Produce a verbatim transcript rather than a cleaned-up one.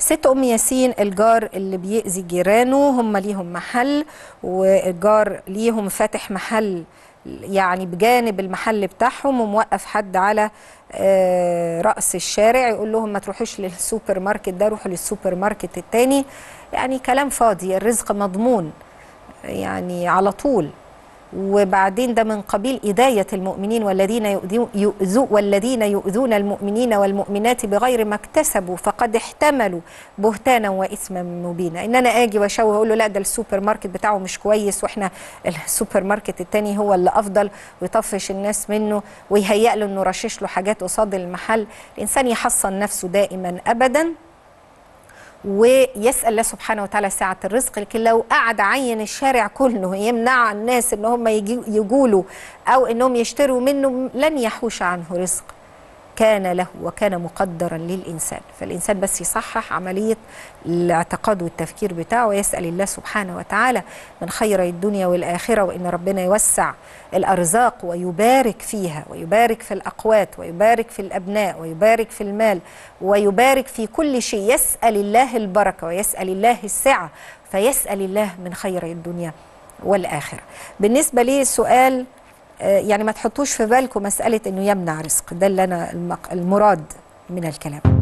ست ام ياسين الجار اللي بيأذي جيرانه، هم ليهم محل والجار ليهم فاتح محل يعني بجانب المحل بتاعهم، وموقف حد على رأس الشارع يقول لهم ما تروحوش للسوبر ماركت ده، روحوا للسوبر ماركت التاني. يعني كلام فاضي، الرزق مضمون يعني على طول. وبعدين ده من قبيل إداية المؤمنين، والذين يؤذون والذين يؤذون المؤمنين والمؤمنات بغير ما اكتسبوا فقد احتملوا بهتانا وإثما مبينا. إن أنا آجي وأشوه أقول له لا ده السوبر ماركت بتاعه مش كويس وإحنا السوبر ماركت التاني هو اللي أفضل، ويطفش الناس منه ويهيأ له إنه رشش له حاجات قصاد المحل. الإنسان يحصن نفسه دائما أبدا ويسأل الله سبحانه وتعالى ساعة الرزق. لكن لو قعد عين الشارع كله يمنع الناس ان هم يجولوا او انهم يشتروا منه، لن يحوش عنه رزق كان له وكان مقدرا للإنسان. فالإنسان بس يصحح عملية الاعتقاد والتفكير بتاعه ويسأل الله سبحانه وتعالى من خير الدنيا والآخرة، وإن ربنا يوسع الأرزاق ويبارك فيها، ويبارك في الأقوات، ويبارك في الأبناء، ويبارك في المال، ويبارك في كل شيء. يسأل الله البركة ويسأل الله السعة، فيسأل الله من خير الدنيا والآخرة. بالنسبة لي سؤال يعني ما تحطوش في بالكم مسألة أنه يمنع رزق، ده اللي أنا المراد من الكلام.